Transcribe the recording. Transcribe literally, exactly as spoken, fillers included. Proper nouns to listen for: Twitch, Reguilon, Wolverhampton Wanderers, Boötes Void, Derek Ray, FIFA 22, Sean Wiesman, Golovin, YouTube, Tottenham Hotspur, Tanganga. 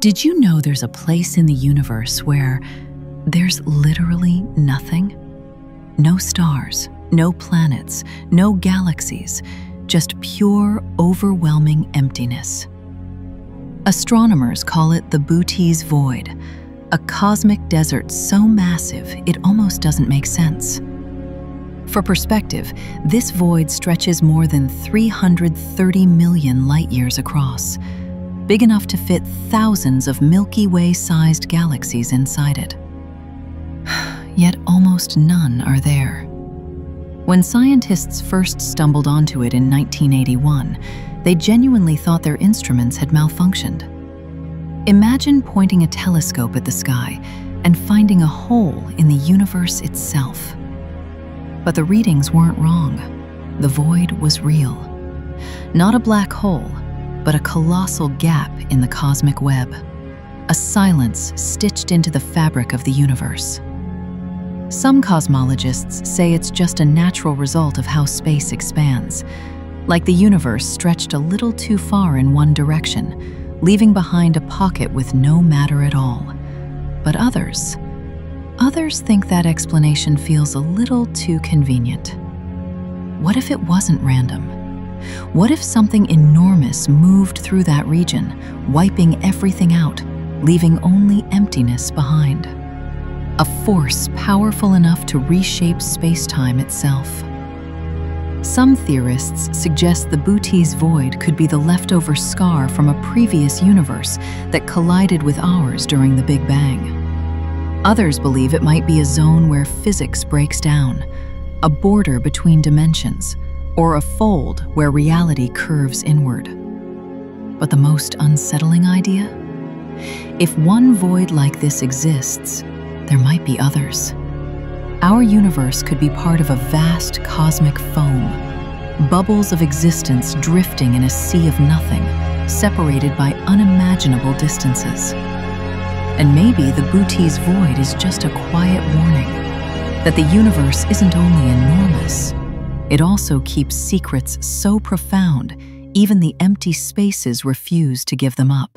Did you know there's a place in the universe where there's literally nothing? No stars, no planets, no galaxies, just pure, overwhelming emptiness. Astronomers call it the Boötes Void, a cosmic desert so massive it almost doesn't make sense. For perspective, this void stretches more than three hundred thirty million light-years across, big enough to fit thousands of Milky Way-sized galaxies inside it. Yet almost none are there. When scientists first stumbled onto it in nineteen eighty-one, they genuinely thought their instruments had malfunctioned. Imagine pointing a telescope at the sky and finding a hole in the universe itself. But the readings weren't wrong. The void was real. Not a black hole, but a colossal gap in the cosmic web, a silence stitched into the fabric of the universe. Some cosmologists say it's just a natural result of how space expands, like the universe stretched a little too far in one direction, leaving behind a pocket with no matter at all. But others, others think that explanation feels a little too convenient. What if it wasn't random? What if something enormous moved through that region, wiping everything out, leaving only emptiness behind? A force powerful enough to reshape space-time itself. Some theorists suggest the Boötes Void could be the leftover scar from a previous universe that collided with ours during the Big Bang. Others believe it might be a zone where physics breaks down, a border between dimensions, or a fold where reality curves inward. But the most unsettling idea? If one void like this exists, there might be others. Our universe could be part of a vast cosmic foam, bubbles of existence drifting in a sea of nothing, separated by unimaginable distances. And maybe the Boötes Void is just a quiet warning that the universe isn't only enormous, it also keeps secrets so profound, even the empty spaces refuse to give them up.